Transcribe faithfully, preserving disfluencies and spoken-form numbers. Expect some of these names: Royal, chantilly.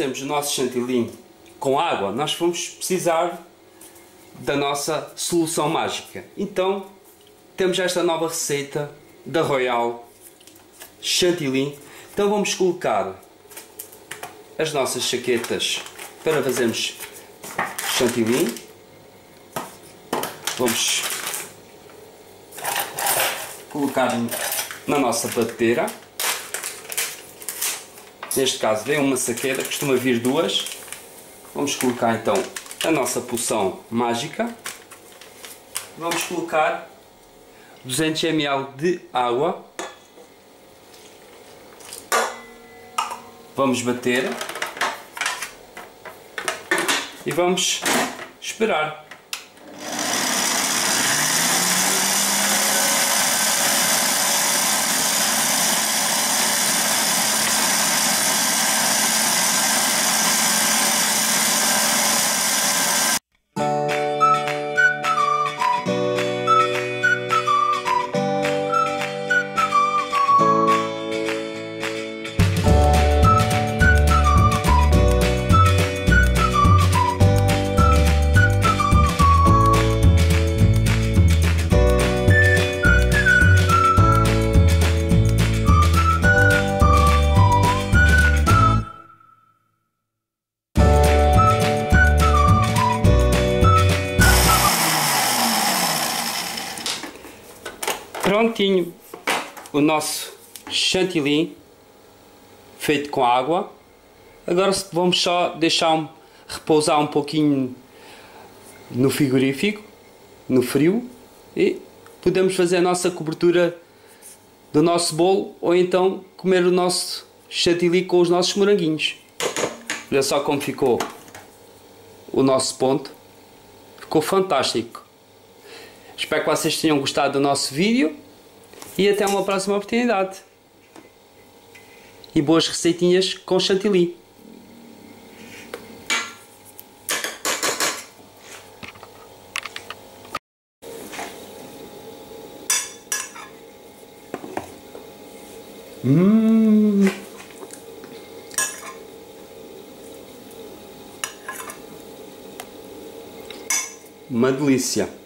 fizemos o nosso chantilly com água, nós vamos precisar da nossa solução mágica. Então temos esta nova receita da Royal chantilly. Então vamos colocar as nossas chaquetas para fazermos chantilly. Vamos colocar na nossa batedeira. Neste caso vem uma saqueira, costuma vir duas. Vamos colocar então a nossa poção mágica. Vamos colocar duzentos mililitros de água. Vamos bater e vamos esperar. Prontinho, o nosso chantilly feito com água. Agora vamos só deixar repousar um pouquinho no frigorífico, no frio, e podemos fazer a nossa cobertura do nosso bolo ou então comer o nosso chantilly com os nossos moranguinhos. Olha só como ficou o nosso ponto, ficou fantástico. Espero que vocês tenham gostado do nosso vídeo e até uma próxima oportunidade. E boas receitinhas com chantilly. Hum. Uma delícia.